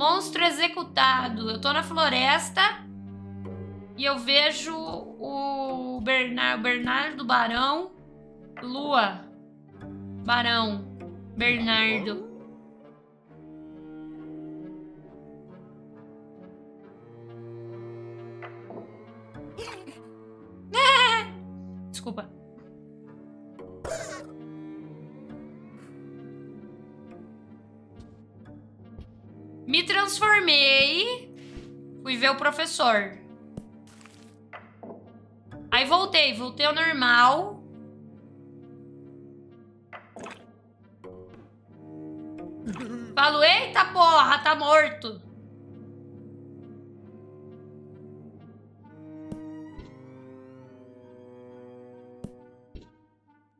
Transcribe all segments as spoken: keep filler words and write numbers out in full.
Monstro executado. Eu tô na floresta e eu vejo o Bernardo, Bernardo Barão. Lua. Barão. Bernardo. Desculpa. Me transformei. Fui ver o professor. Aí voltei. Voltei ao normal. Falo, eita porra, tá morto.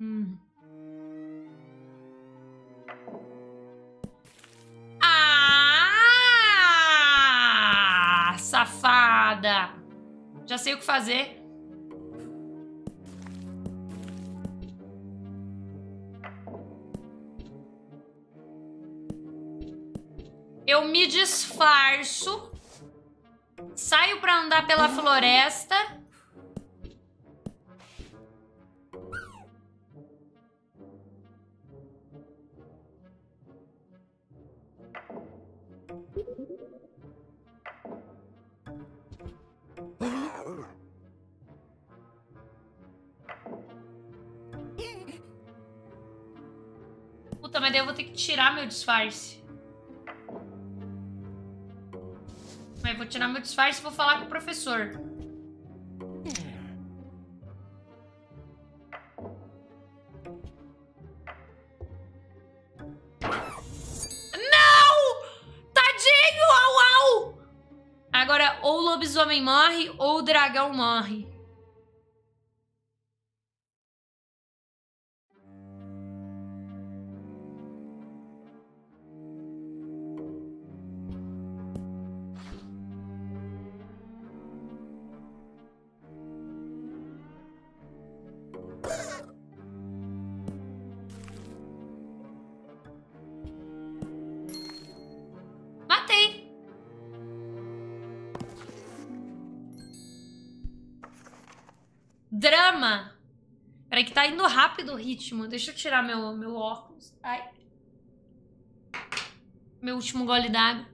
Hum. Ah, safada. Já sei o que fazer. Eu me disfarço, saio pra andar pela floresta. Puta, mas daí eu vou ter que tirar meu disfarce. Mas vou tirar meu disfarce e vou falar com o professor. Não! Tadinho! Au, au! Agora, ou o lobisomem morre, ou o dragão morre. Drama. Peraí que tá indo rápido o ritmo. Deixa eu tirar meu, meu óculos. Ai. Meu último gole d'água.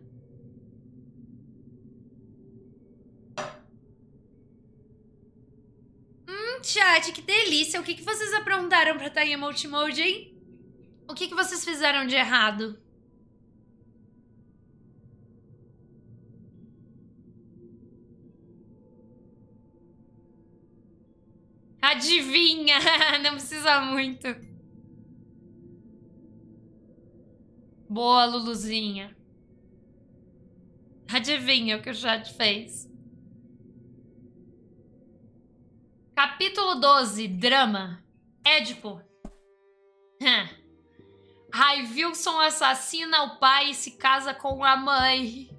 Hum, chat, que delícia. O que, que vocês aprontaram pra estar em Emote Mode, hein? O que, que vocês fizeram de errado? Adivinha, não precisa muito. Boa, Luluzinha. Adivinha o que o chat fez. Capítulo doze, drama. Édipo. Railwilson assassina o pai e se casa com a mãe.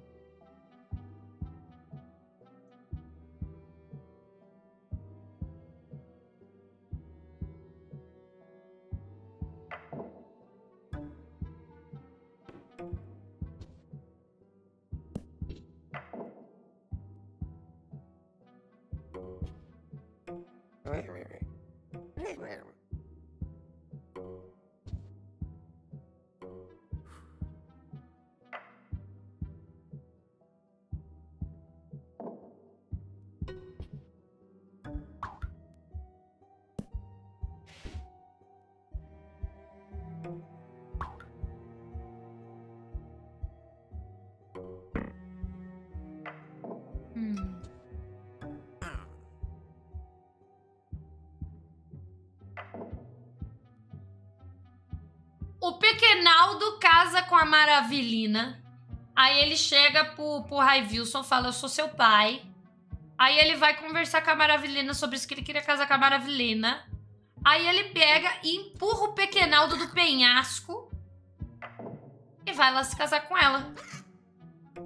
O Pequenaldo casa com a Maravilina. Aí ele chega pro, pro Railwilson, fala, eu sou seu pai. Aí ele vai conversar com a Maravilina sobre isso, que ele queria casar com a Maravilina. Aí ele pega e empurra o Pequenaldo do penhasco e vai lá se casar com ela.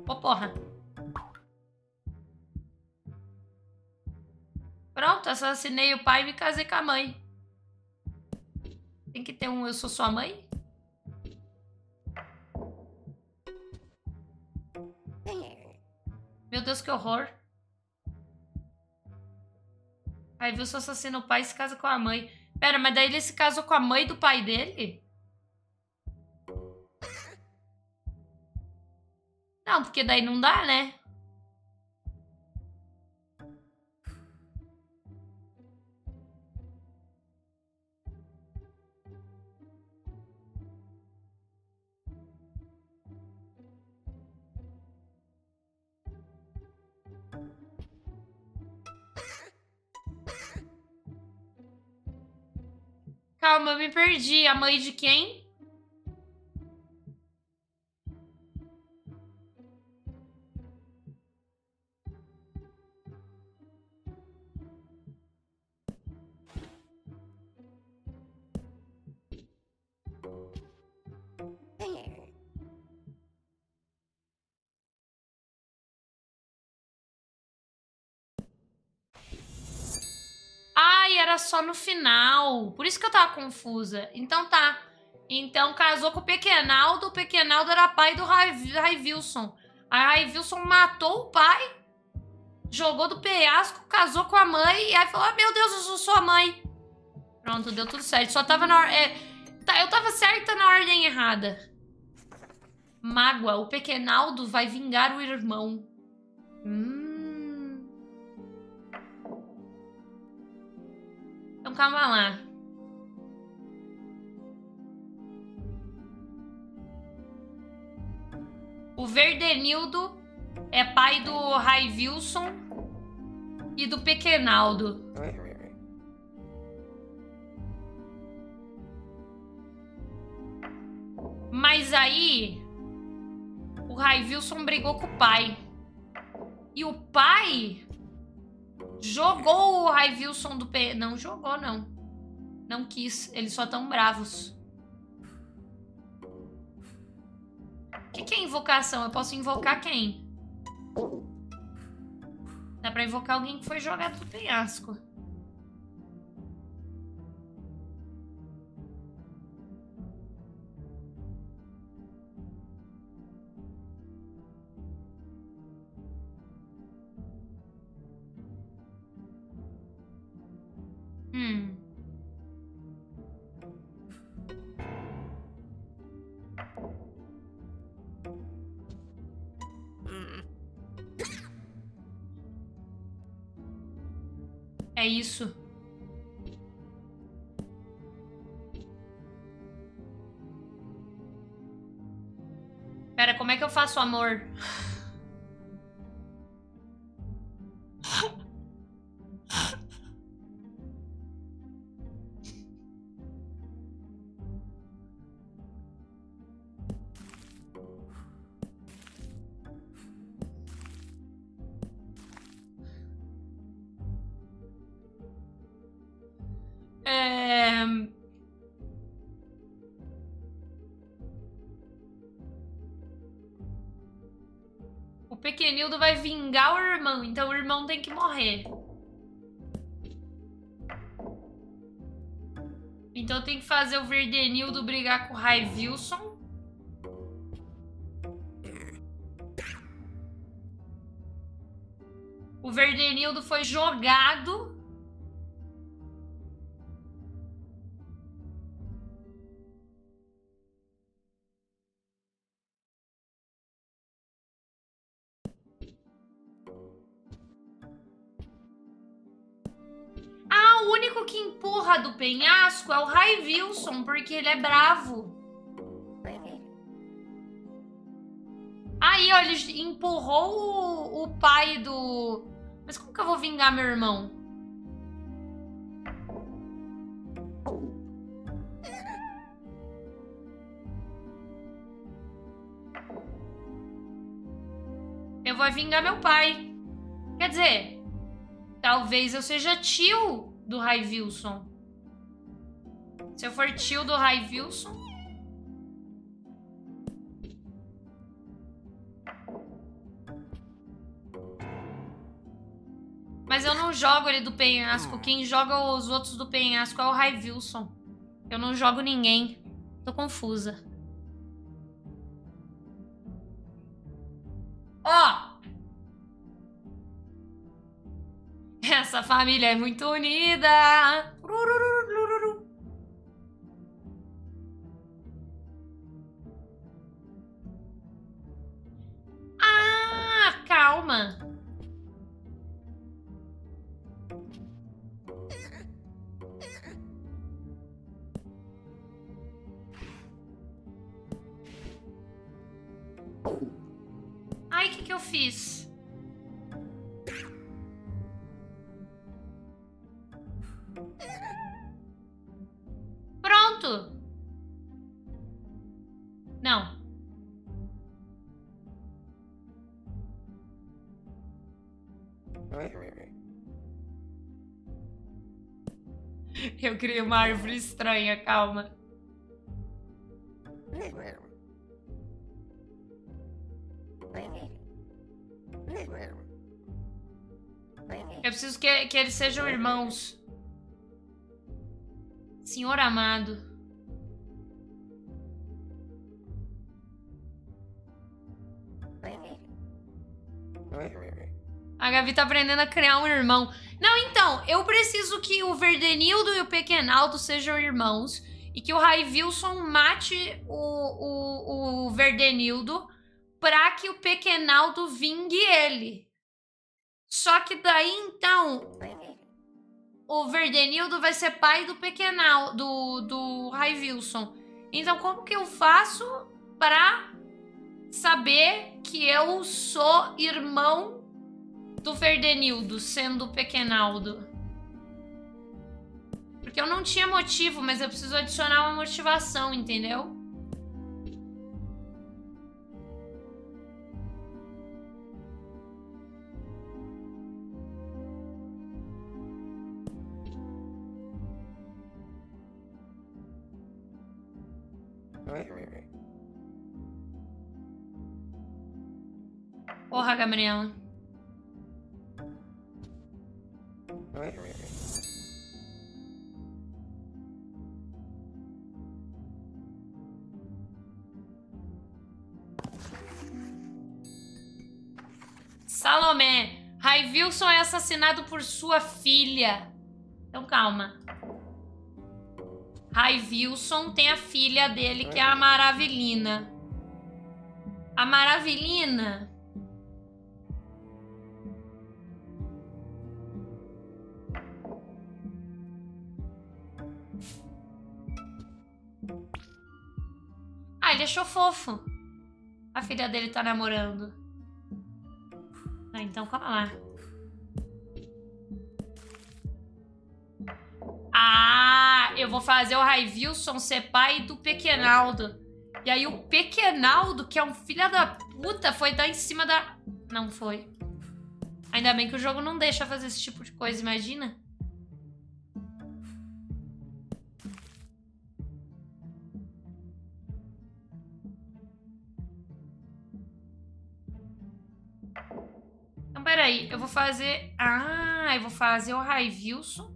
Pô, porra. Pronto, assassinei o pai e me casei com a mãe. Tem que ter um eu sou sua mãe? Meu Deus, que horror. Aí viu, se assassina o pai e se casa com a mãe. Pera, mas daí ele se casou com a mãe do pai dele? Não, porque daí não dá, né? Calma, eu me perdi. A mãe de quem? Era só no final. Por isso que eu tava confusa. Então tá. Então casou com o Pequenaldo. O Pequenaldo era pai do Raivilson. A Raivilson matou o pai, jogou do penhasco, casou com a mãe. E aí falou, ah, meu Deus, eu sou sua mãe. Pronto, deu tudo certo. Só tava na hora... É, eu tava certa na ordem errada. Mágoa. O Pequenaldo vai vingar o irmão. Hum... Então calma lá. O Verdenildo é pai do Raivilson e do Pequenaldo. Mas aí o Raivilson brigou com o pai. E o pai... jogou o Raivilson do P... Não jogou, não. Não quis. Eles só tão bravos. O que, que é invocação? Eu posso invocar quem? Dá pra invocar alguém que foi jogado do penhasco. É isso. Pera, como é que eu faço amor? Pequenildo vai vingar o irmão, então o irmão tem que morrer. Então tem que fazer o Verdenildo brigar com o Raivilson. O Verdenildo foi jogado. O único que empurra do penhasco é o Raivilson, porque ele é bravo. Aí, ó, ele empurrou o, o pai do... Mas como que eu vou vingar meu irmão? Eu vou vingar meu pai. Quer dizer, talvez eu seja tio do Raivilson. Se eu for tio do Raivilson, mas eu não jogo ele do penhasco. Quem joga os outros do penhasco é o Raivilson. Eu não jogo ninguém. Tô confusa. Ó, Essa família é muito unida. Ah, calma. Ai, o que que eu fiz? Pronto. Não. Eu criei uma árvore estranha, calma. Eu preciso que, que eles sejam irmãos. Senhor amado. A Gabi tá aprendendo a criar um irmão. Não, então, eu preciso que o Verdenildo e o Pequenaldo sejam irmãos e que o Raivilson mate o, o, o Verdenildo pra que o Pequenaldo vingue ele. Só que daí, então, o Verdenildo vai ser pai do Pequenaldo, do, do Raivilson. Então, como que eu faço pra saber que eu sou irmão do Verdenildo, sendo o Pequenaldo? Porque eu não tinha motivo, mas eu preciso adicionar uma motivação, entendeu? Porra, Gabriela. Salomé, Raivilson é assassinado por sua filha. Então calma. Raivilson tem a filha dele, que é a Maravilina. A Maravilina... Ah, ele achou fofo. A filha dele tá namorando. Ah, então calma lá. Ah, eu vou fazer o Raivilson ser pai do Pequenaldo. E aí o Pequenaldo, que é um filho da puta, foi dar em cima da... Não foi. Ainda bem que o jogo não deixa fazer esse tipo de coisa, imagina? Então, peraí, eu vou fazer... Ah, eu vou fazer o Raivilson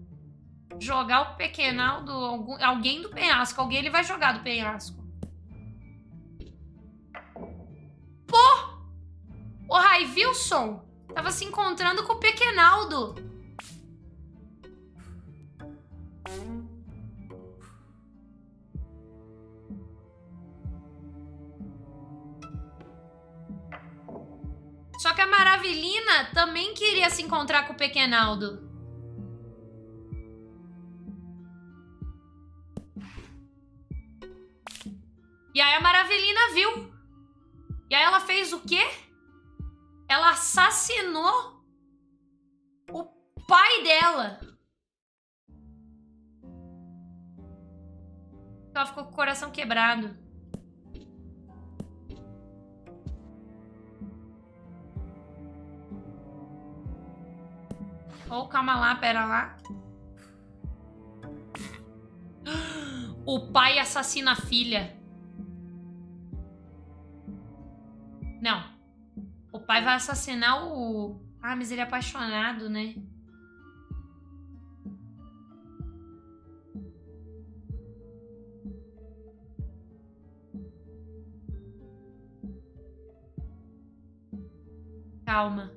jogar o Pequenaldo, algum, alguém do penhasco. Alguém ele vai jogar do penhasco. Pô! O Raivilson tava se encontrando com o Pequenaldo. Só que a Maravilina também queria se encontrar com o Pequenaldo. E aí a Maravilina viu. E aí ela fez o quê? Ela assassinou o pai dela. Ela ficou com o coração quebrado. Oh, calma lá, pera lá. O pai assassina a filha. Não. O pai vai assassinar o... Ah, mas ele é apaixonado, né? Calma.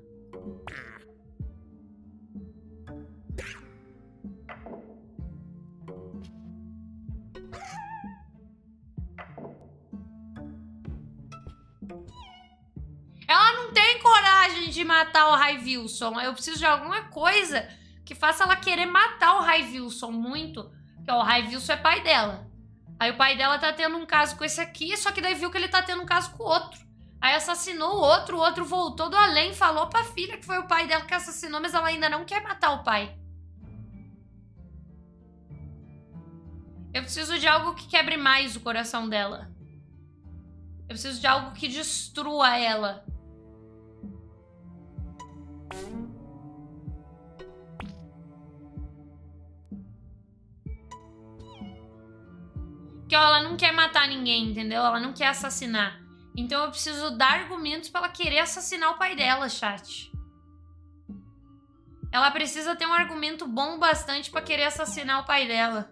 Ela não tem coragem de matar o Raivilson. Eu preciso de alguma coisa que faça ela querer matar o Raivilson muito. Porque ó, o Raivilson é pai dela. Aí o pai dela tá tendo um caso com esse aqui, só que daí viu que ele tá tendo um caso com o outro. Aí assassinou o outro, o outro voltou do além, falou pra filha que foi o pai dela que assassinou, mas ela ainda não quer matar o pai. Eu preciso de algo que quebre mais o coração dela. Eu preciso de algo que destrua ela. Porque ó, ela não quer matar ninguém, entendeu? Ela não quer assassinar. Então eu preciso dar argumentos pra ela querer assassinar o pai dela, chat. Ela precisa ter um argumento bom bastante pra querer assassinar o pai dela.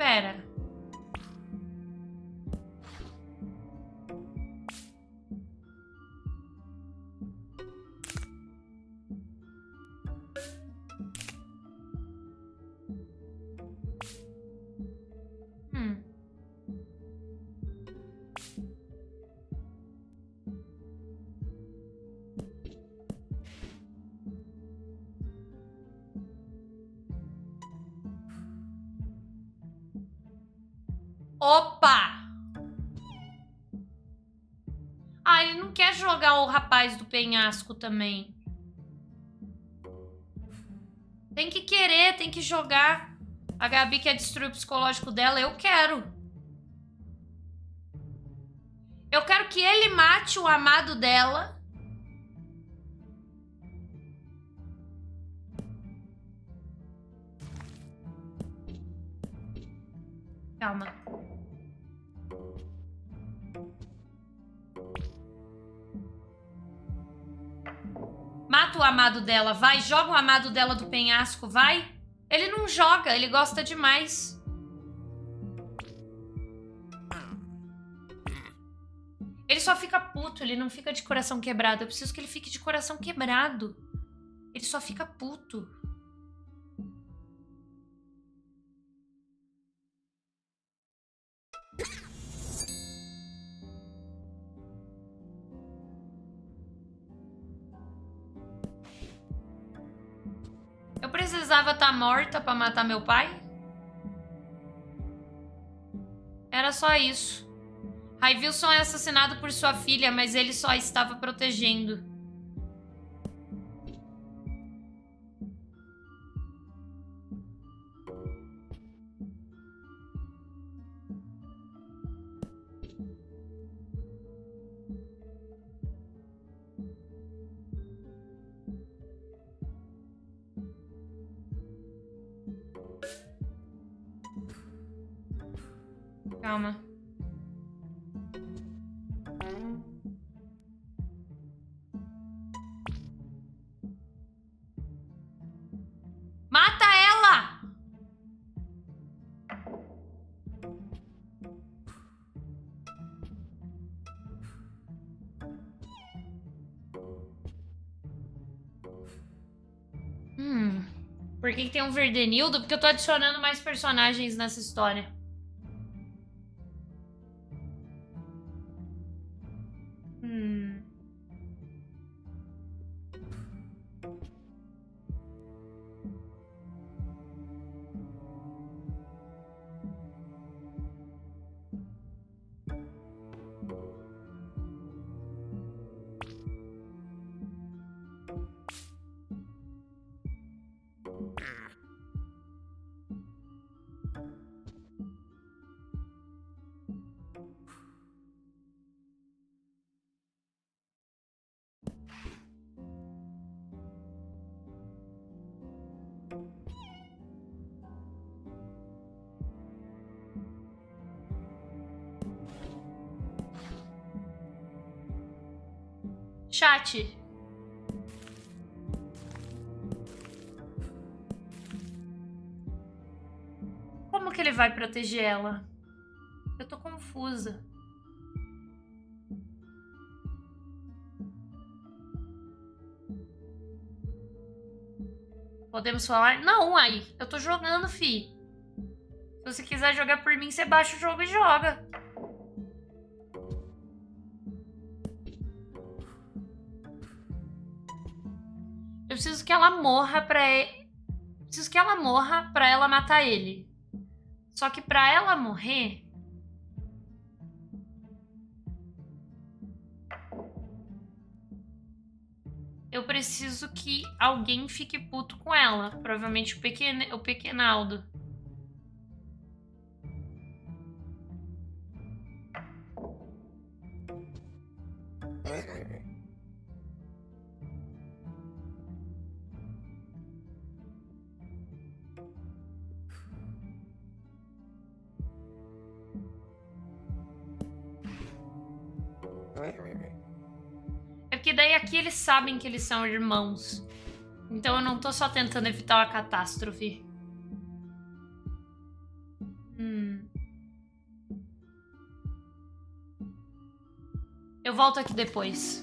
Pera. Hum. Opa! Ah, ele não quer jogar o rapaz do penhasco também. Tem que querer, tem que jogar. A Gabi quer destruir o psicológico dela, eu quero. Eu quero que ele mate o amado dela. Calma. Mata o amado dela, vai. Joga o amado dela do penhasco, vai. Ele não joga, ele gosta demais. Ele só fica puto, ele não fica de coração quebrado. Eu preciso que ele fique de coração quebrado. Ele só fica puto. Eu precisava estar morta pra matar meu pai? Era só isso. Raivilson é assassinado por sua filha, mas ele só estava protegendo. Calma. Mata ela! Hum. Por que que tem um Verdenildo? Porque eu tô adicionando mais personagens nessa história. Chat. Como que ele ele vai proteger ela? Eu tô confusa. Podemos falar? Não, aí. Eu tô jogando, fi. Se você quiser jogar por mim, você baixa o jogo e joga. Eu preciso que ela morra pra... Preciso que ela morra pra ela matar ele. Só que pra ela morrer... eu preciso que alguém fique puto com ela. Provavelmente o, pequeno, o Pequenaldo. Porque daí aqui eles sabem que eles são irmãos. Então eu não tô só tentando evitar uma catástrofe. Hum. Eu volto aqui depois.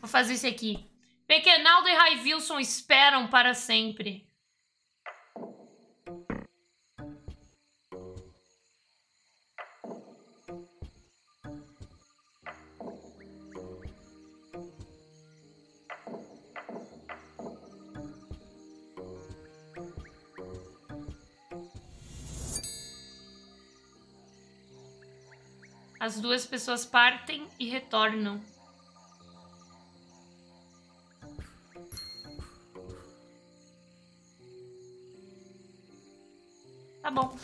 Vou fazer isso aqui. Pequenaldo e Raivilson esperam para sempre. As duas pessoas partem e retornam. Tá bom.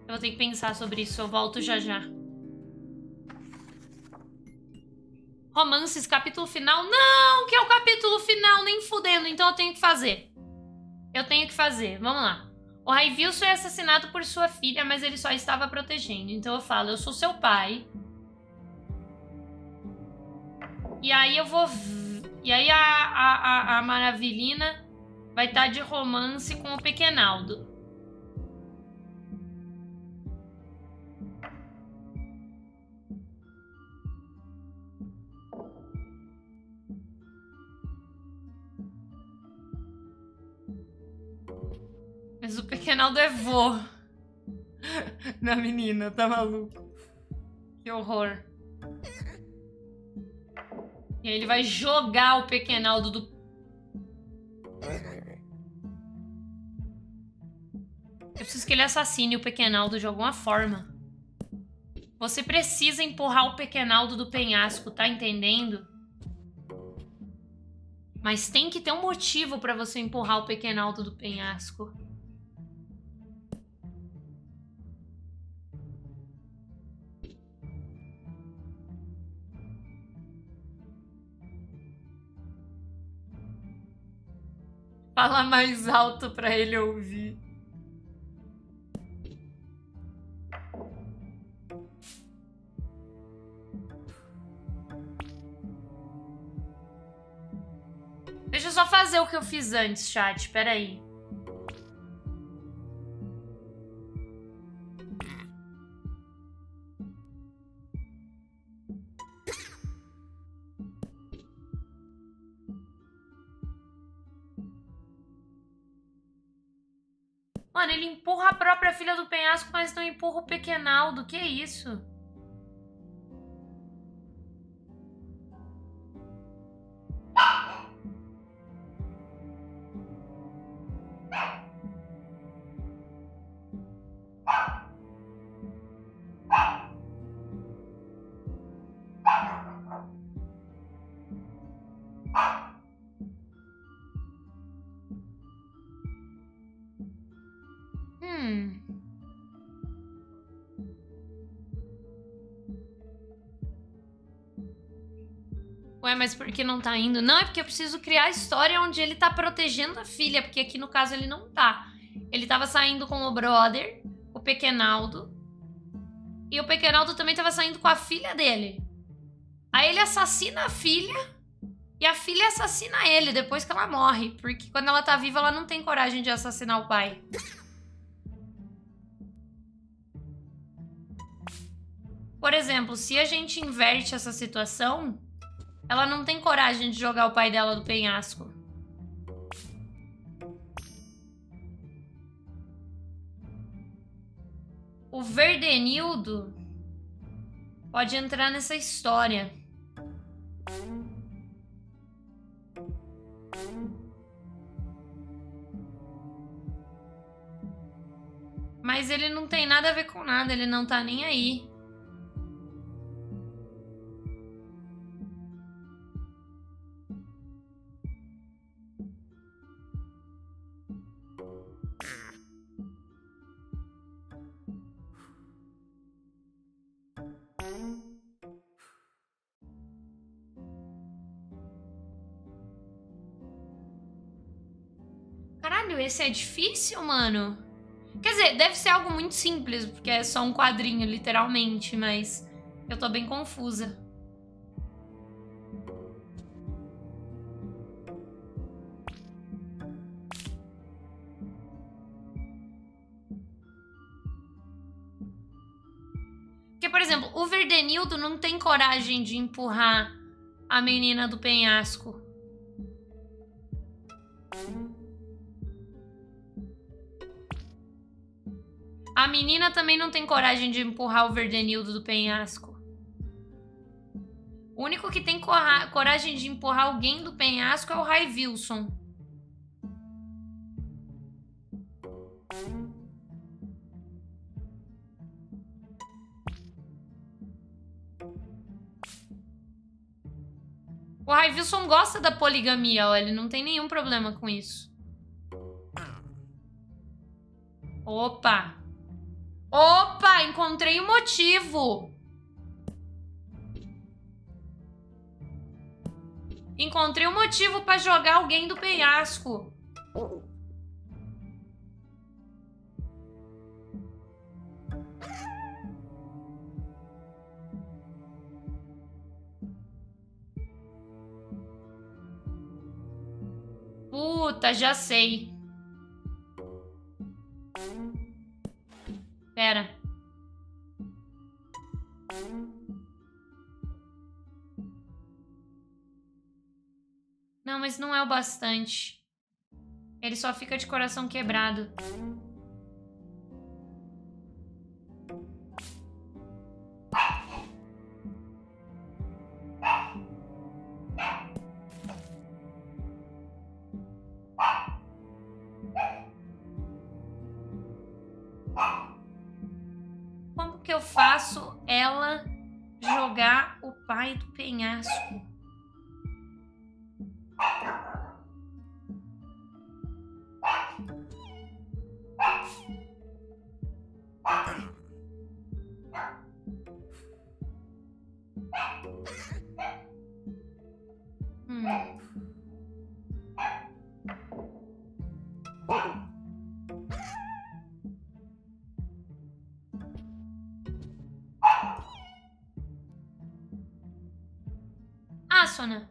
Eu vou ter que pensar sobre isso. Eu volto já já. Romances, capítulo final. Não, que é o capítulo final, nem fudendo. Então eu tenho que fazer. Eu tenho que fazer, vamos lá. O Raivilson é assassinado por sua filha, mas ele só estava protegendo. Então eu falo, eu sou seu pai. E aí eu vou... E aí a, a, a, a Maravilhina vai estar de romance com o Pequenaldo. Mas o Pequenaldo é vô na menina, tá maluco? Que horror. E aí ele vai jogar o Pequenaldo do... Eu preciso que ele assassine o Pequenaldo de alguma forma. Você precisa empurrar o Pequenaldo do penhasco, tá entendendo? Mas tem que ter um motivo pra você empurrar o Pequenaldo do penhasco. Fala mais alto pra ele ouvir. Deixa eu só fazer o que eu fiz antes, chat. Peraí. Mano, ele empurra a própria filha do penhasco, mas não empurra o Pequenaldo. Que isso? Ué, mas por que não tá indo? Não, é porque eu preciso criar a história onde ele tá protegendo a filha, porque aqui no caso ele não tá. Ele tava saindo com o brother, o Pequenaldo, E o Pequenaldo também tava saindo com a filha dele. Aí ele assassina a filha. E a filha assassina ele depois que ela morre. Porque quando ela tá viva, ela não tem coragem de assassinar o pai. Por exemplo, se a gente inverte essa situação, ela não tem coragem de jogar o pai dela do penhasco. O Verdenildo pode entrar nessa história. Mas ele não tem nada a ver com nada, ele não tá nem aí. Caralho, esse é difícil, mano. Quer dizer, deve ser algo muito simples, porque é só um quadrinho, literalmente, mas eu tô bem confusa. Porque, por exemplo, o Verdenildo não tem coragem de empurrar a menina do penhasco. A menina também não tem coragem de empurrar o Verdenildo do penhasco. O único que tem coragem de empurrar alguém do penhasco é o Raivilson. O Raivilson gosta da poligamia, ó, ele não tem nenhum problema com isso. Opa! Opa, encontrei o motivo. Encontrei o motivo pra jogar alguém do penhasco. Puta, já sei. Pera. Não, mas não é o bastante. Ele só fica de coração quebrado. Faço ela jogar o pai do penhasco. Hum. Sona.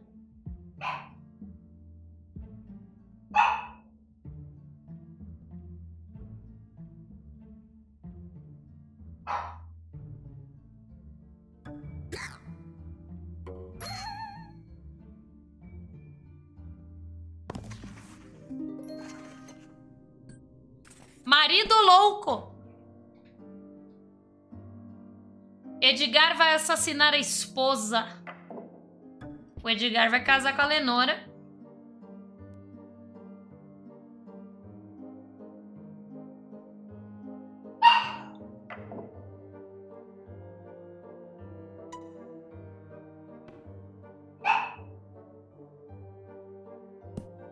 Marido louco. Edgar vai assassinar a esposa. O Edgar vai casar com a Lenora.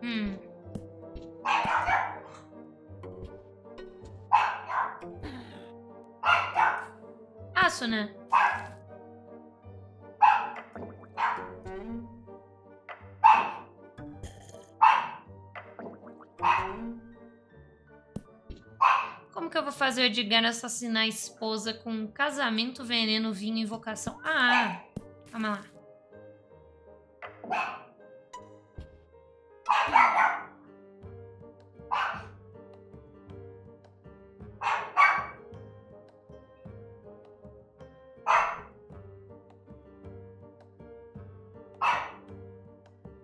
Hum. Asuna. Como que eu vou fazer o Edgar assassinar a esposa com casamento, veneno, vinho, invocação? Ah, calma lá.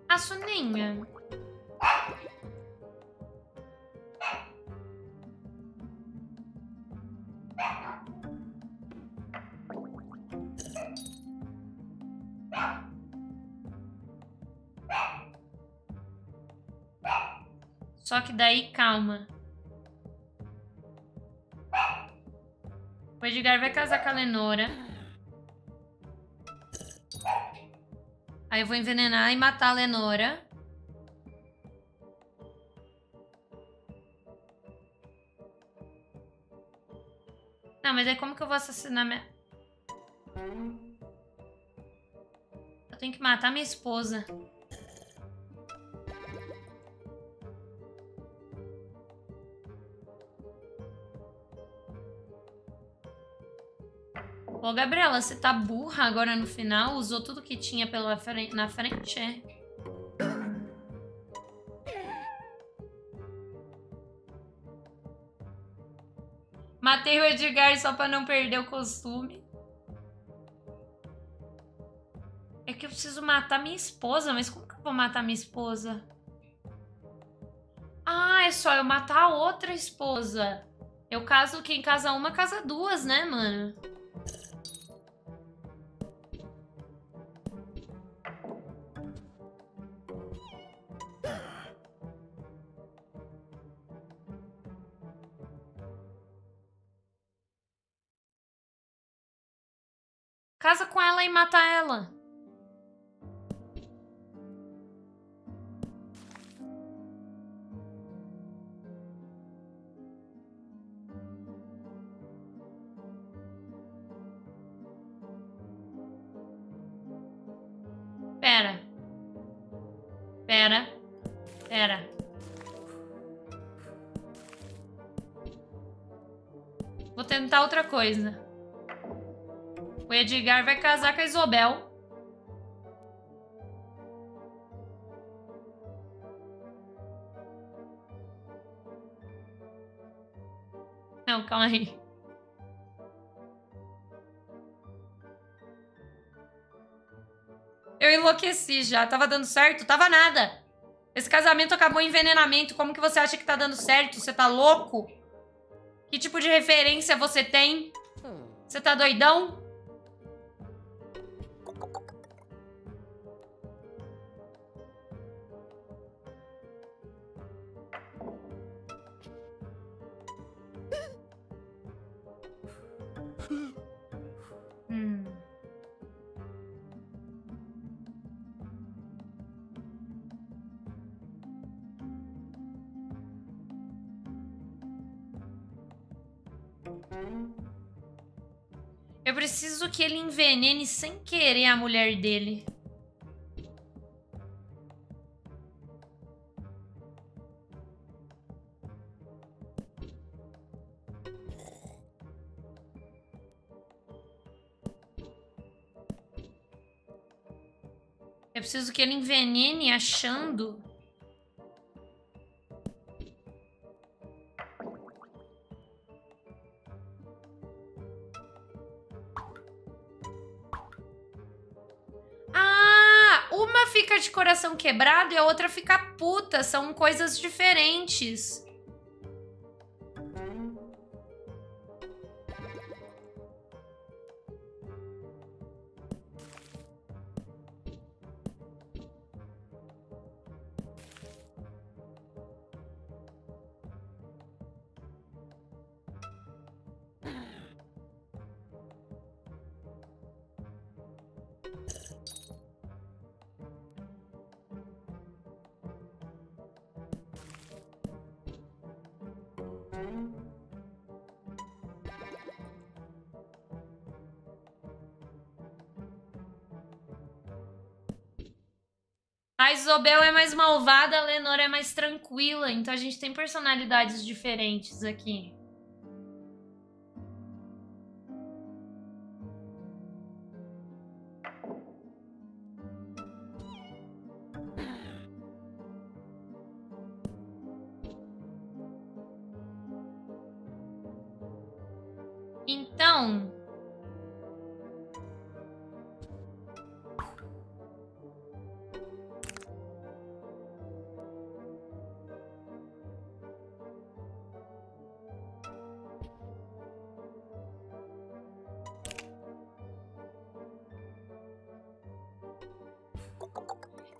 A Soninha. Só que daí, calma. O Edgar vai casar com a Lenora. Aí eu vou envenenar e matar a Lenora. Não, mas aí como que eu vou assassinar minha... Eu tenho que matar minha esposa. Ô, Gabriela, você tá burra agora no final? Usou tudo que tinha pela frente, na frente, é? Matei o Edgar só pra não perder o costume. É que eu preciso matar minha esposa, mas como que eu vou matar minha esposa? Ah, é só eu matar a outra esposa. Eu caso quem casa uma, casa duas, né, mano? Casa com ela e mata ela. Pera. Pera. Pera. Vou tentar outra coisa. O Edgar vai casar com a Isobel. Não, calma aí. Eu enlouqueci já. Tava dando certo? Tava nada. Esse casamento acabou em envenenamento. Como que você acha que tá dando certo? Você tá louco? Que tipo de referência você tem? Você tá doidão? Eu preciso que ele envenene sem querer a mulher dele. Eu preciso que ele envenene achando... de coração quebrado e a outra fica puta. São coisas diferentes. A Isobel é mais malvada, a Lenora é mais tranquila. Então a gente tem personalidades diferentes aqui. Então...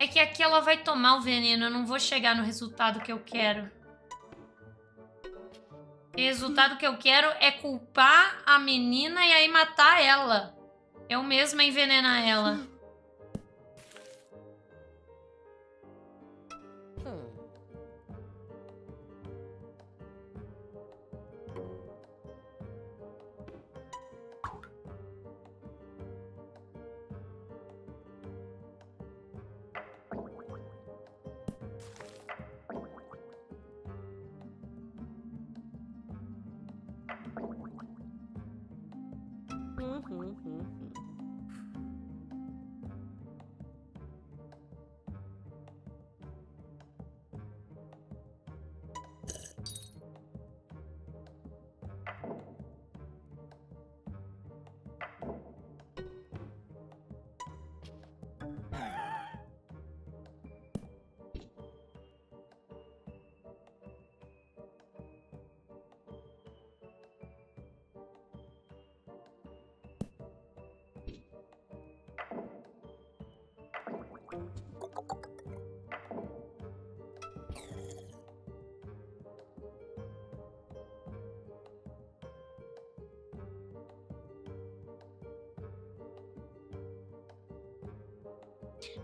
é que aqui ela vai tomar o veneno. Eu não vou chegar no resultado que eu quero. O resultado que eu quero é culpar a menina e aí matar ela. Eu mesma envenenar ela.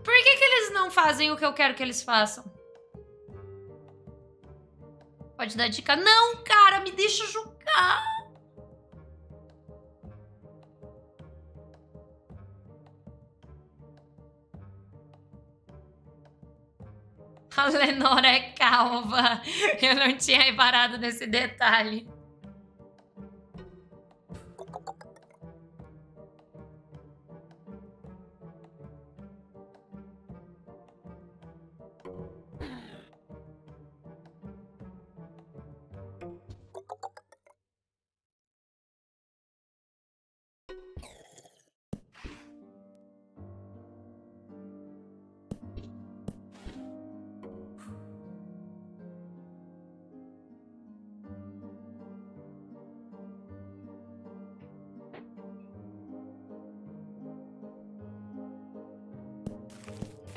Por que que eles não fazem o que eu quero que eles façam? Pode dar dica? Não, cara, me deixa julgar. A Lenora é calva. Eu não tinha reparado nesse detalhe.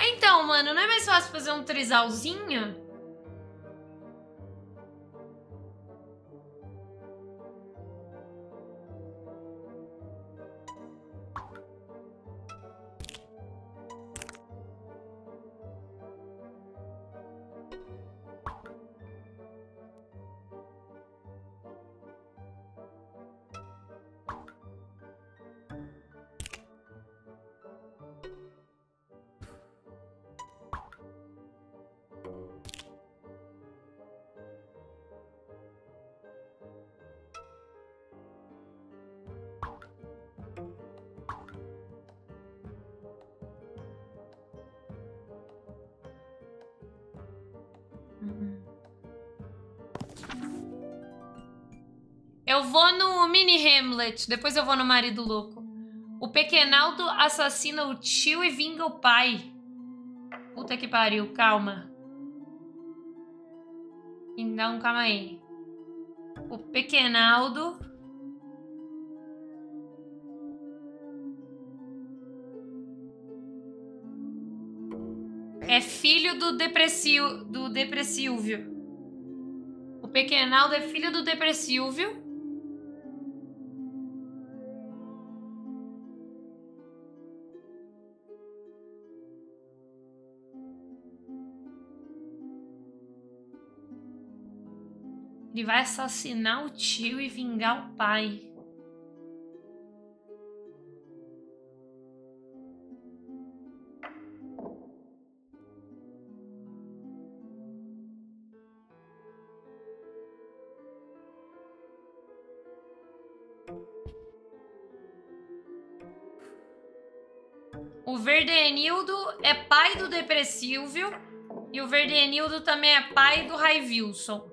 Então, mano, não é mais fácil fazer um trisalzinho? Eu vou no mini Hamlet, depois eu vou no marido louco. O Pequenaldo assassina o tio e vinga o pai. Puta que pariu, calma. Então, calma aí. O Pequenaldo... é filho do depressivo, do depressílvio. O Pequenaldo é filho do depressílvio. Ele vai assassinar o tio e vingar o pai. O Verdenildo é pai do Depressílvio e o Verdenildo também é pai do Raivildson.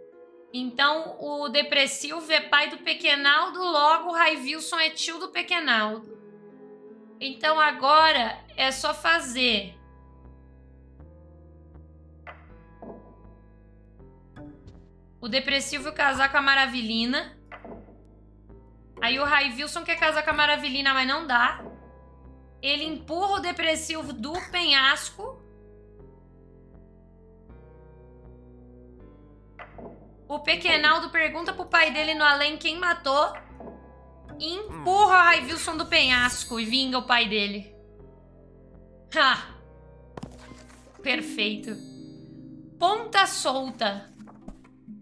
Então, o depressivo é pai do Pequenaldo, logo o Raivilson é tio do Pequenaldo. Então, agora é só fazer. O depressivo casar com a Maravilhina. Aí o Raivilson quer casar com a Maravilhina, mas não dá. Ele empurra o depressivo do penhasco. O Pequenaldo pergunta pro pai dele no além quem matou e empurra o Raivilson do penhasco e vinga o pai dele. Ha! Perfeito. Ponta solta.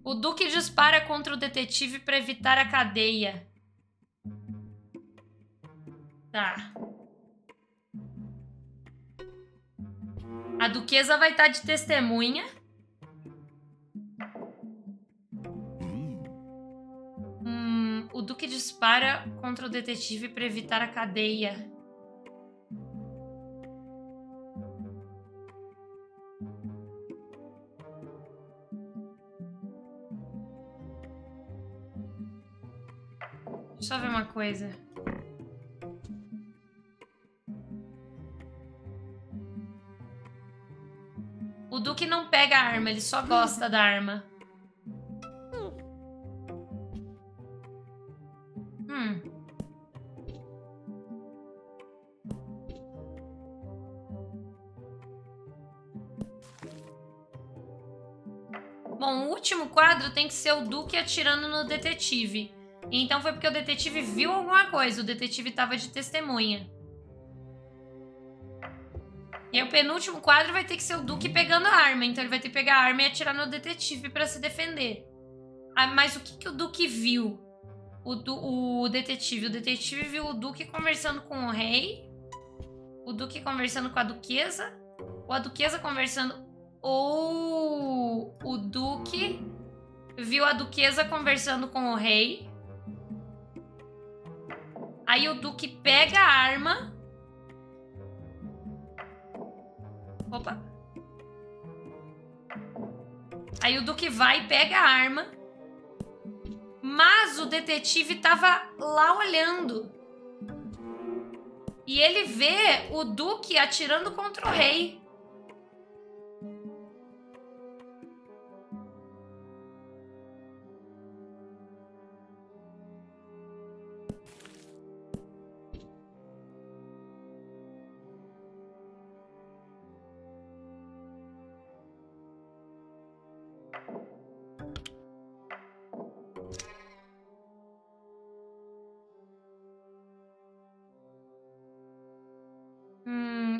O Duque dispara contra o detetive para evitar a cadeia. Tá. A duquesa vai estar de testemunha. Hum, o Duque dispara contra o detetive para evitar a cadeia. Deixa eu ver uma coisa. O Duque não pega a arma, ele só gosta da arma. Hum. Bom, o último quadro tem que ser o Duque atirando no detetive. Então foi porque o detetive viu alguma coisa. O detetive estava de testemunha. E aí o penúltimo quadro vai ter que ser o Duque pegando a arma. Então ele vai ter que pegar a arma e atirar no detetive para se defender. Ah, mas o que, que o Duque viu? O, du o detetive. O detetive viu o Duque conversando com o rei. O Duque conversando com a duquesa. Ou a duquesa conversando... Ou o Duque viu a duquesa conversando com o rei. Aí o Duque pega a arma. Opa. Aí o Duque vai e pega a arma. Mas o detetive tava lá olhando. E ele vê o Duque atirando contra o rei.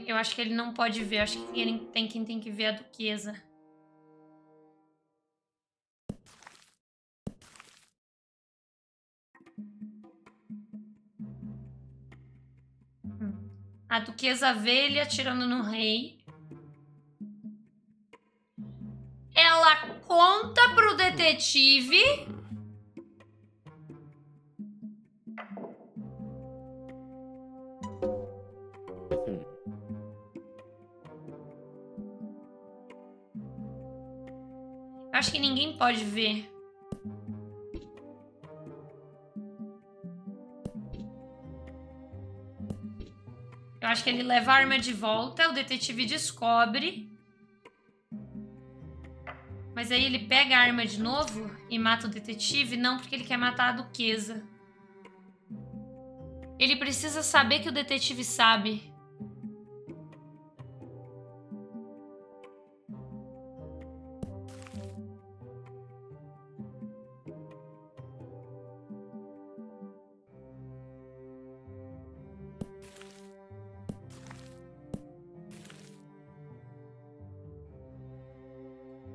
Eu acho que ele não pode ver. Eu acho que ele tem, quem tem que ver é a duquesa. Hum. A duquesa vê ele atirando no rei. Ela conta pro detetive. Acho que ninguém pode ver. Eu acho que ele leva a arma de volta, o detetive descobre. Mas aí ele pega a arma de novo e mata o detetive? Não, porque ele quer matar a duquesa. Ele precisa saber que o detetive sabe.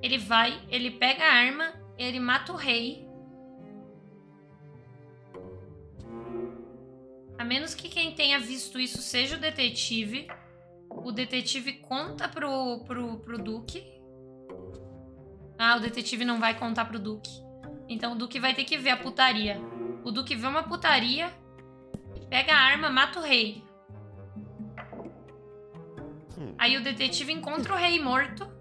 Ele vai, ele pega a arma, ele mata o rei. A menos que quem tenha visto isso seja o detetive. O detetive conta pro, pro, pro Duque. Ah, o detetive não vai contar pro Duque. Então o Duque vai ter que ver a putaria. O Duque vê uma putaria, pega a arma, mata o rei. Aí o detetive encontra o rei morto.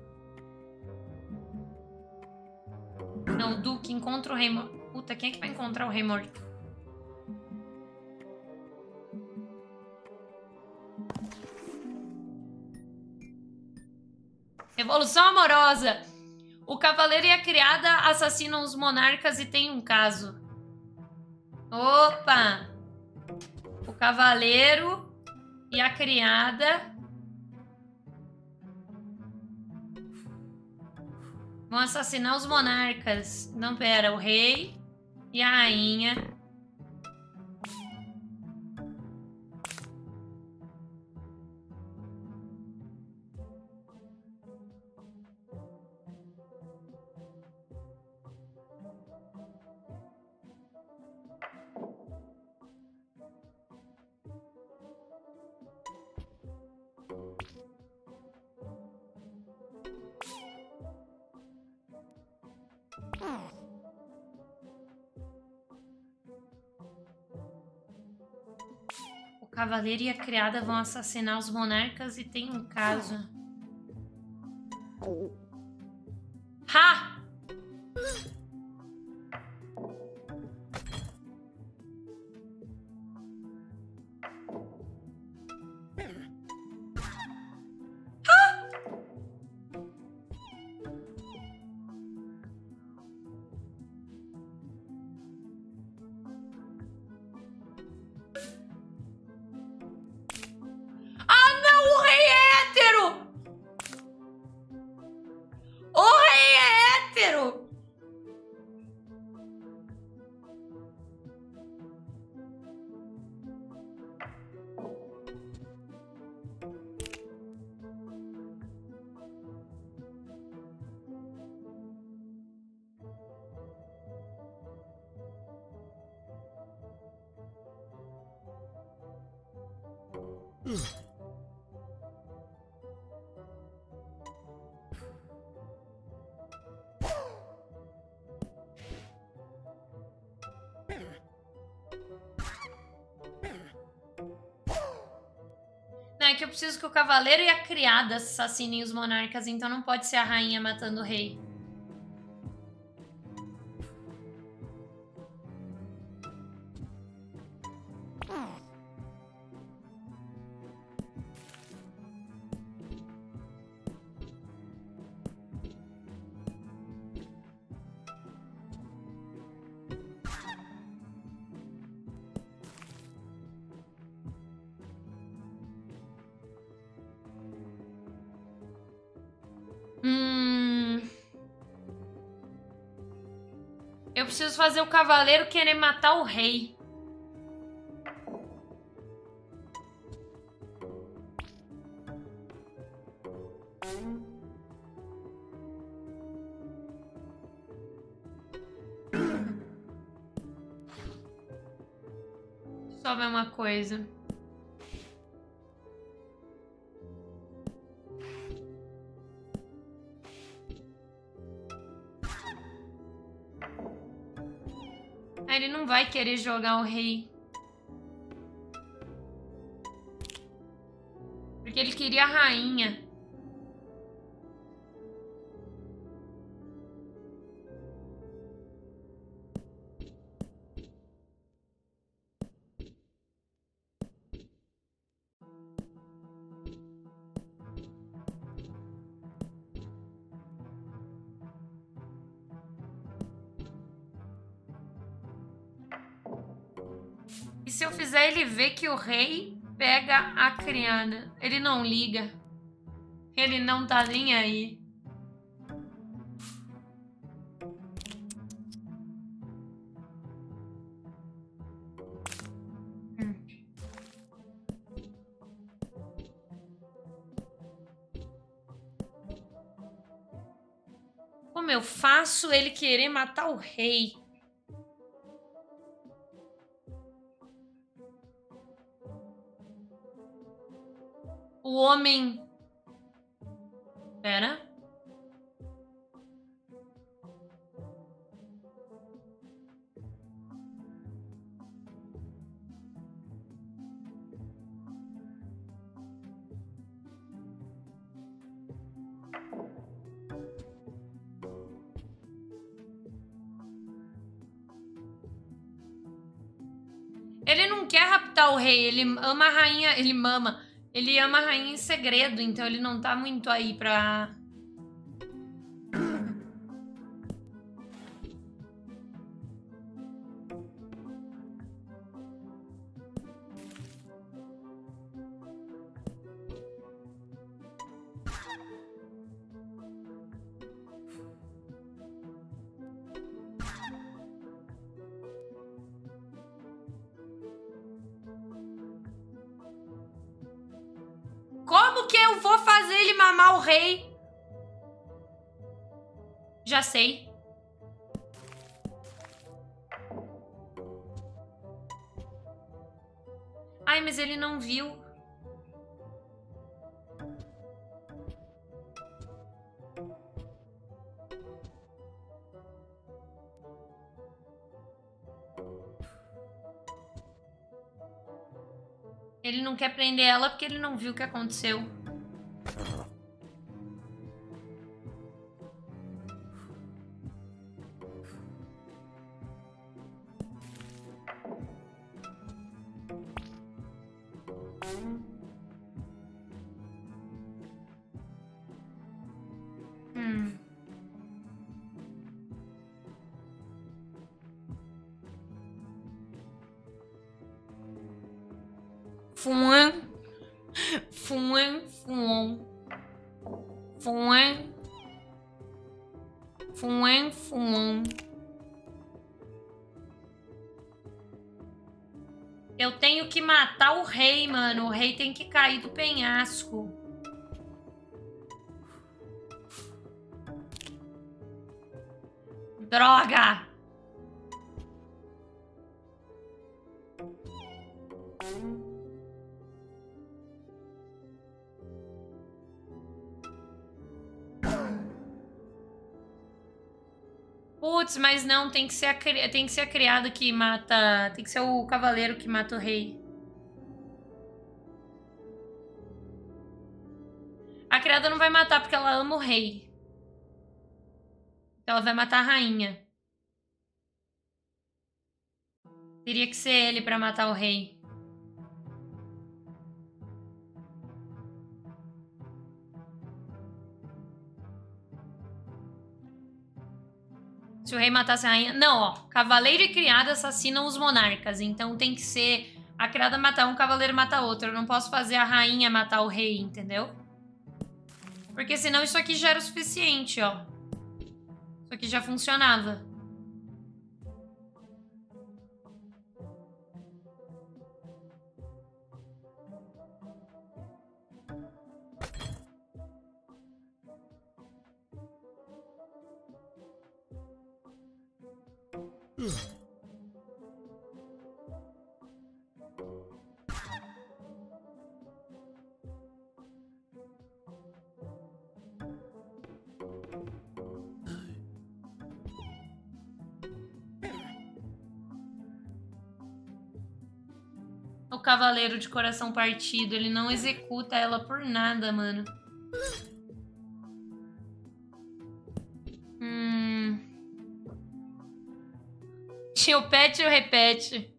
Não, o Duque que encontra o rei morto. Puta, quem é que vai encontrar o rei morto? Revolução amorosa. O cavaleiro e a criada assassinam os monarcas e tem um caso. Opa! O cavaleiro e a criada vão assassinar os monarcas. Não, pera, o rei e a rainha. O cavaleiro e a criada vão assassinar os monarcas e tem um caso. Ha! Não, é que eu preciso que o cavaleiro e a criada assassinem os monarcas, então não pode ser a rainha matando o rei. Eu preciso fazer o cavaleiro querer matar o rei. Só ver uma coisa. Ele não vai querer jogar o rei. Porque ele queria a rainha. E se eu fizer ele ver que o rei pega a criada, ele não liga. Ele não tá nem aí. Hum. Como eu faço ele querer matar o rei? O homem... Pera. quer raptar o rei, ele ama a rainha, ele mama. Ele ama a rainha em segredo, então ele não tá muito aí pra... Como que eu vou fazer ele mamar o rei? Já sei. Ai, mas ele não viu. Ele não quer prender ela porque ele não viu o que aconteceu. Hum. Fuan, fuan, fuan, fuan, fuan, fuan. Eu tenho que matar o rei, mano. O rei tem que cair do penhasco. Droga! Putz, mas não, tem que ser a, tem que ser a criada que mata... Tem que ser o cavaleiro que mata o rei. A criada não vai matar porque ela ama o rei. Então ela vai matar a rainha. Teria que ser ele pra matar o rei. Se o rei matasse a rainha... Não, ó. Cavaleiro e criada assassinam os monarcas. Então tem que ser... A criada matar um, o cavaleiro mata outro. Eu não posso fazer a rainha matar o rei, entendeu? Porque senão isso aqui já era o suficiente, ó. Isso aqui já funcionava. O cavaleiro de coração partido, ele não executa ela por nada, mano. Eu pete ou repete?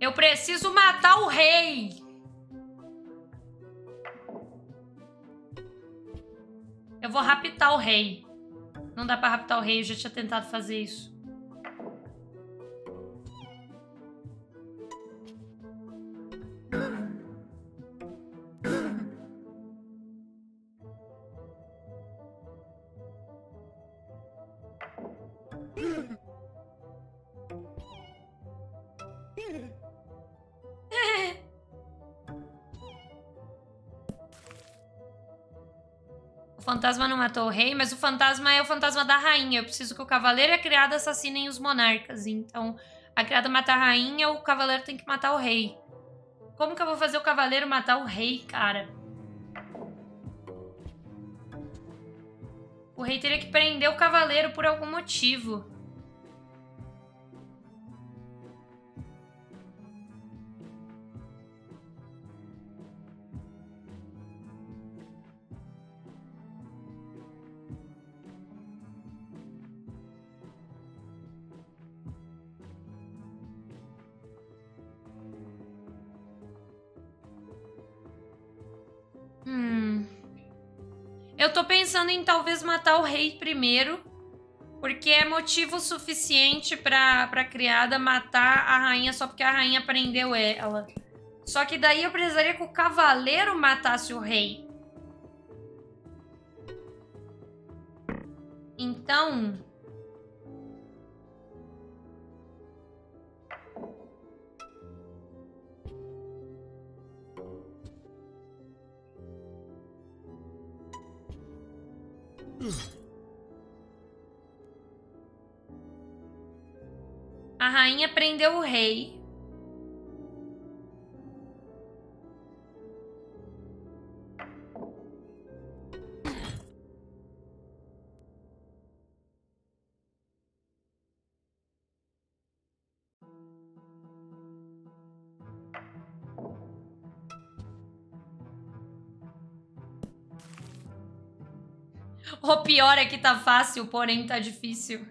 Eu preciso matar o rei. Eu vou raptar o rei. Não dá pra raptar o rei, eu já tinha tentado fazer isso. O fantasma não matou o rei, mas o fantasma é o fantasma da rainha. Eu preciso que o cavaleiro e a criada assassinem os monarcas. Então, a criada mata a rainha, o cavaleiro tem que matar o rei. Como que eu vou fazer o cavaleiro matar o rei, cara? O rei teria que prender o cavaleiro por algum motivo. Eu tô pensando em talvez matar o rei primeiro, porque é motivo suficiente pra, pra criada matar a rainha só porque a rainha prendeu ela. Só que daí eu precisaria que o cavaleiro matasse o rei. Então... A rainha prendeu o rei. O pior é que tá fácil, porém tá difícil.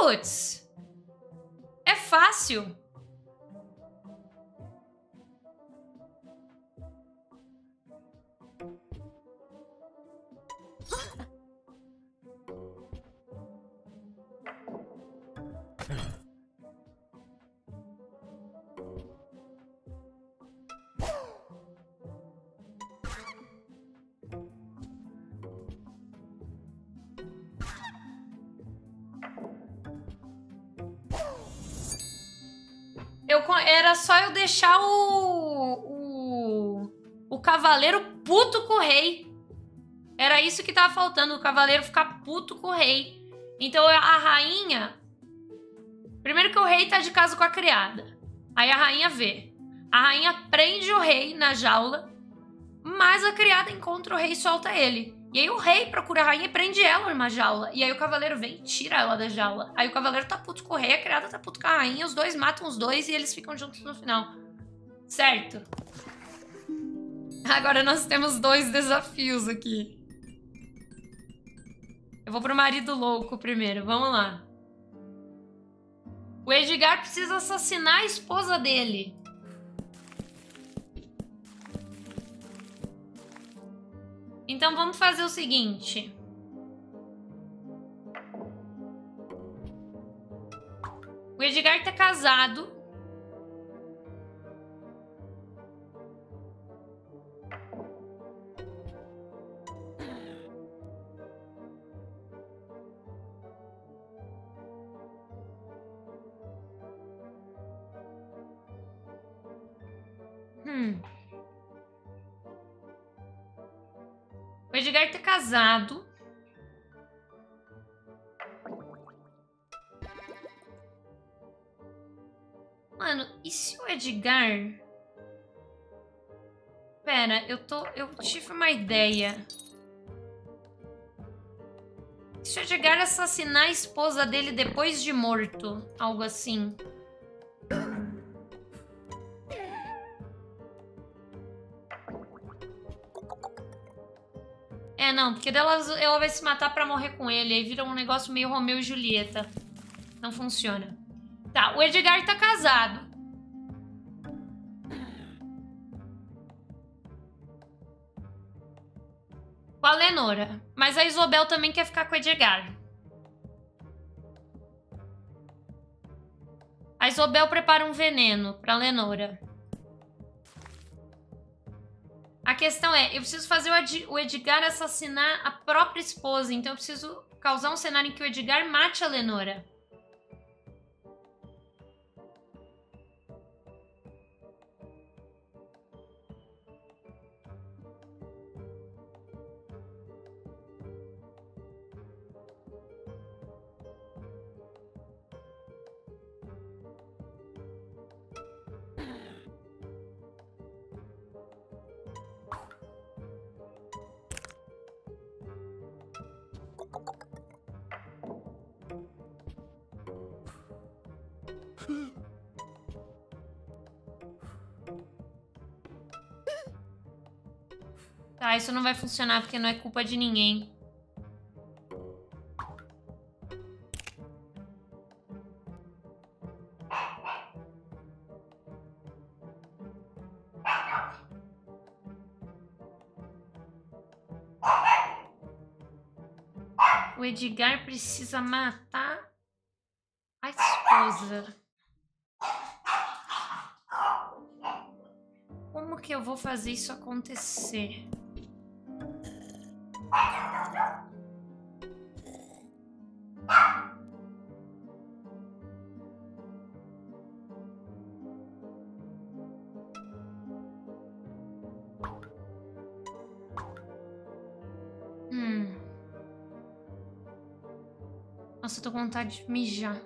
Putz! É fácil. Eu, era só eu deixar o, o... O cavaleiro puto com o rei. Era isso que tava faltando. O cavaleiro ficar puto com o rei. Então a rainha... Primeiro que o rei tá de casa com a criada. Aí a rainha vê. A rainha prende o rei na jaula. Mas a criada encontra o rei e solta ele. E aí o rei procura a rainha e prende ela numa jaula. E aí o cavaleiro vem e tira ela da jaula. Aí o cavaleiro tá puto com o rei, a criada tá puto com a rainha. Os dois matam os dois e eles ficam juntos no final. Certo? Agora nós temos dois desafios aqui. Eu vou pro marido louco primeiro, vamos lá. O Edgar precisa assassinar a esposa dele. Então vamos fazer o seguinte. O Edgar tá casado. Hum. O Edgar tá casado. Mano, e se o Edgar... Pera, eu tô... Eu tive uma ideia. E se o Edgar assassinar a esposa dele depois de morto? Algo assim. É, não, porque dela, ela vai se matar pra morrer com ele. Aí vira um negócio meio Romeu e Julieta. Não funciona. Tá, o Edgar tá casado. Com a Lenora. Mas a Isobel também quer ficar com o Edgar. A Isobel prepara um veneno pra Lenora. A questão é, eu preciso fazer o Edgar assassinar a própria esposa, então eu preciso causar um cenário em que o Edgar mate a Lenora. Tá, isso não vai funcionar porque não é culpa de ninguém. O Edgar precisa matar a esposa. Como que eu vou fazer isso acontecer? Nossa, eu tô com vontade de mijar.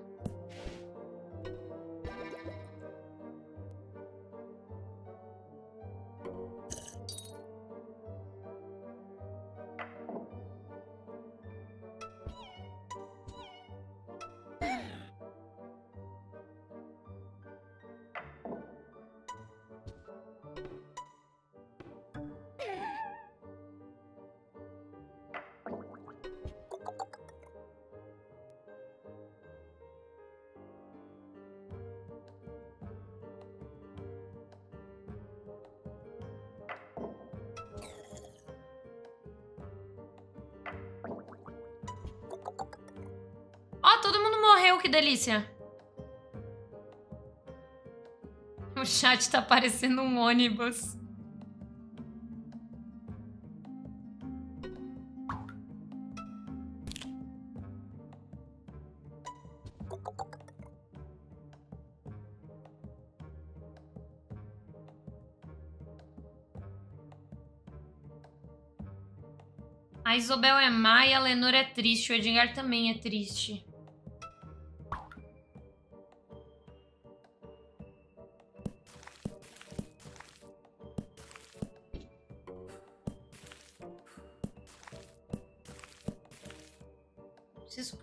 Todo mundo morreu, que delícia. O chat tá parecendo um ônibus. A Isobel é má e a Lenora é triste. O Edgar também é triste.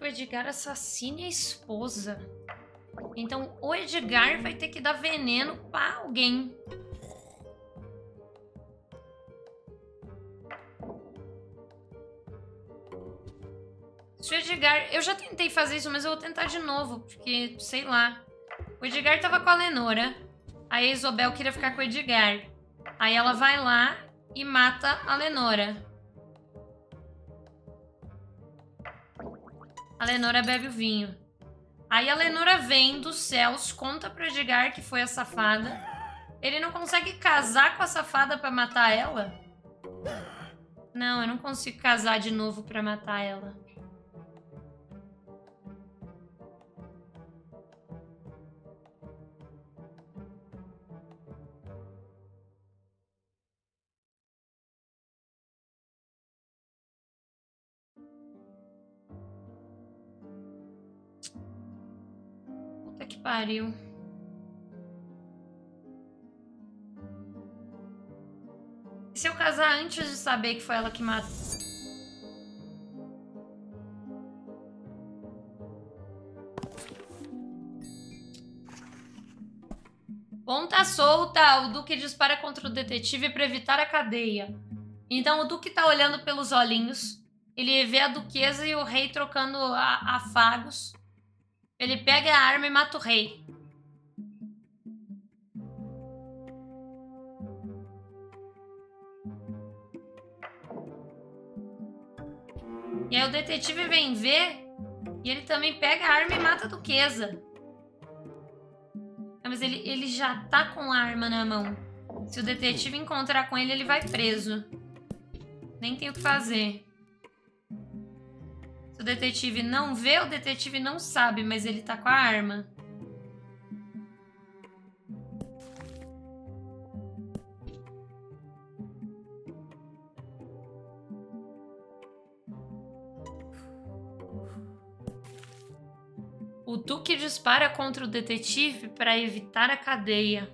Edgar assassine a esposa. Então o Edgar vai ter que dar veneno pra alguém. Se o Edgar... Eu já tentei fazer isso, mas eu vou tentar de novo. Porque, sei lá. O Edgar tava com a Lenora. Aí a Isobel queria ficar com o Edgar. Aí ela vai lá e mata a Lenora. A Lenora bebe o vinho. Aí a Lenora vem dos céus, conta pro Edgar que foi a safada. Ele não consegue casar com a safada pra matar ela? Não, eu não consigo casar de novo pra matar ela. Pariu. E se eu casar antes de saber que foi ela que matou? Ponta solta, o Duque dispara contra o detetive para evitar a cadeia. Então o Duque tá olhando pelos olhinhos. Ele vê a duquesa e o rei trocando afagos. Ele pega a arma e mata o rei. E aí o detetive vem ver e ele também pega a arma e mata a duquesa. Não, mas ele, ele já tá com a arma na mão. Se o detetive encontrar com ele, ele vai preso. Nem tem o que fazer. O detetive não vê, o detetive não sabe, mas ele tá com a arma. O Duque dispara contra o detetive para evitar a cadeia.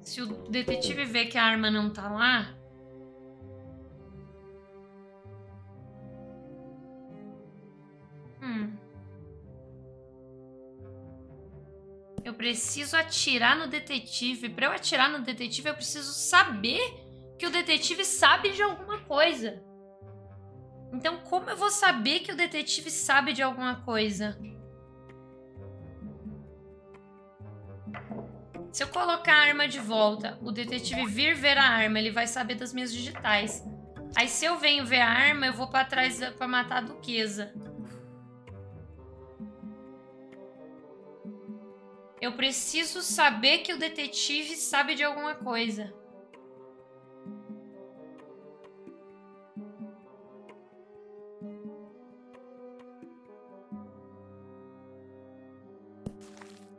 Se o detetive vê que a arma não tá lá... Eu preciso atirar no detetive. Pra eu atirar no detetive, eu preciso saber que o detetive sabe de alguma coisa. Então, como eu vou saber que o detetive sabe de alguma coisa? Se eu colocar a arma de volta, o detetive vir ver a arma, ele vai saber das minhas digitais. Aí, se eu venho ver a arma, eu vou pra trás pra matar a duquesa. Eu preciso saber que o detetive sabe de alguma coisa.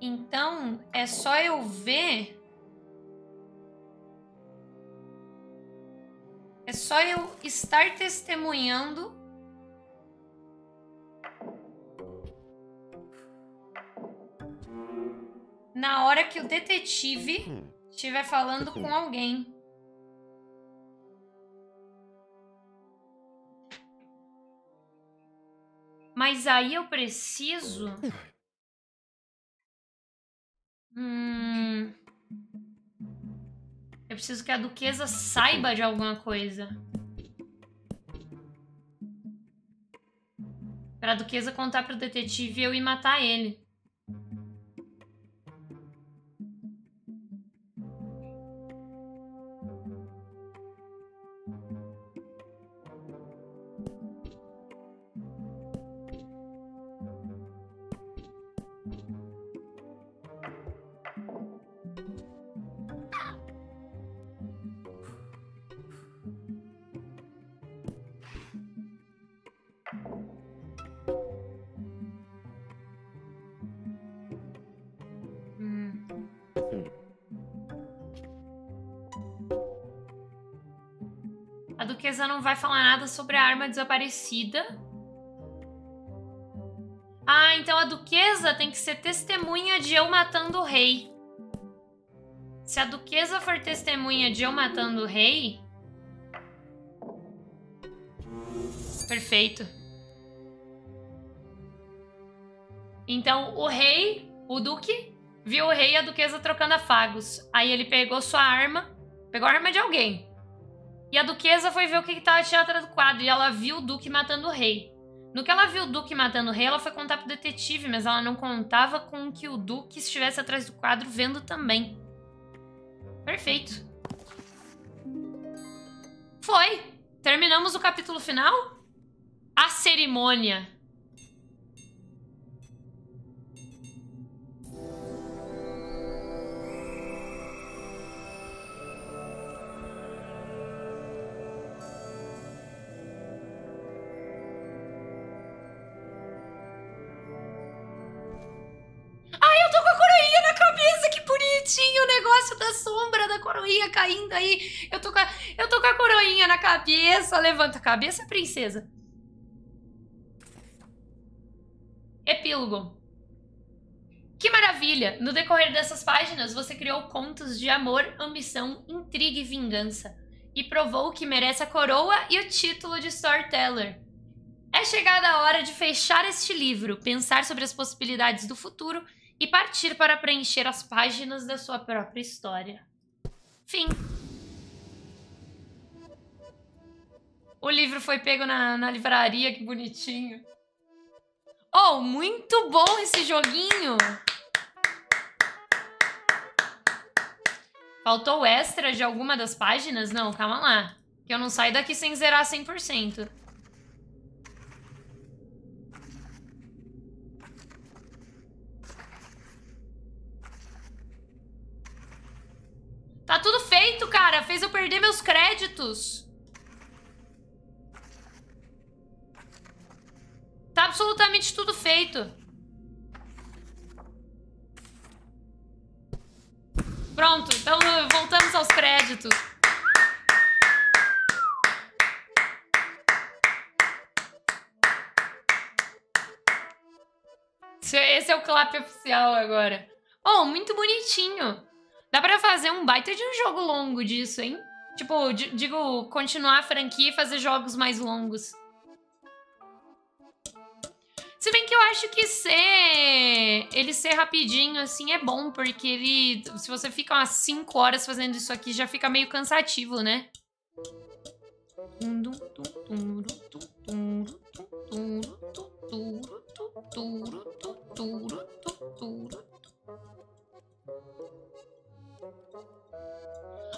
Então, é só eu ver... É só eu estar testemunhando... na hora que o detetive estiver falando com alguém. Mas aí eu preciso... Hum... Eu preciso que a duquesa saiba de alguma coisa. Pra duquesa contar pro detetive e eu ir matar ele. A duquesa não vai falar nada sobre a arma desaparecida. Ah, então a duquesa tem que ser testemunha de eu matando o rei. Se a duquesa for testemunha de eu matando o rei... Perfeito. Então o rei, o duque, viu o rei e a duquesa trocando afagos. Aí ele pegou sua arma, pegou a arma de alguém. E a duquesa foi ver o que estava tirado atrás do quadro. E ela viu o duque matando o rei. No que ela viu o duque matando o rei, ela foi contar pro detetive. Mas ela não contava com que o duque estivesse atrás do quadro vendo também. Perfeito. Foi. Terminamos o capítulo final. A cerimônia. Coroinha caindo aí, eu tô, com a, eu tô com a coroinha na cabeça, levanta a cabeça, princesa. Epílogo. Que maravilha! No decorrer dessas páginas, você criou contos de amor, ambição, intriga e vingança, e provou que merece a coroa e o título de Storyteller. É chegada a hora de fechar este livro, pensar sobre as possibilidades do futuro e partir para preencher as páginas da sua própria história. Fim. O livro foi pego na, na livraria, que bonitinho. Oh, muito bom esse joguinho! Faltou extra de alguma das páginas? Não, calma lá. Que eu não saio daqui sem zerar cem por cento. Tá tudo feito, cara. Fez eu perder meus créditos. Tá absolutamente tudo feito. Pronto, então voltamos aos créditos. Esse é o clap oficial agora. Oh, muito bonitinho. Dá pra fazer um baita de um jogo longo disso, hein? Tipo, digo, continuar a franquia e fazer jogos mais longos. Se bem que eu acho que ser... ele ser rapidinho, assim, é bom, porque ele... se você fica umas cinco horas fazendo isso aqui, já fica meio cansativo, né?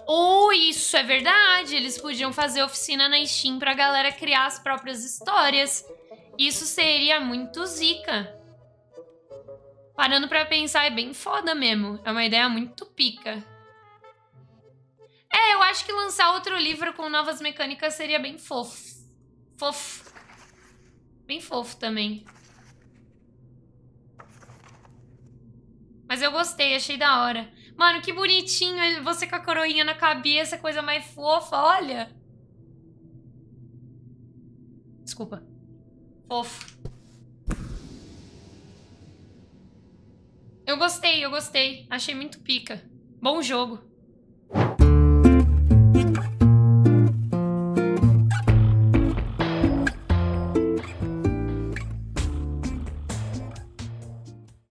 Ou, isso é verdade, eles podiam fazer oficina na Steam pra galera criar as próprias histórias. Isso seria muito zica. Parando pra pensar, é bem foda mesmo. É uma ideia muito pica. É, eu acho que lançar outro livro com novas mecânicas seria bem fofo. Fofo. Bem fofo também. Mas eu gostei, achei da hora. Mano, que bonitinho. Você com a coroinha na cabeça, coisa mais fofa, olha. Desculpa. Fofo. Eu gostei, eu gostei. Achei muito pica. Bom jogo.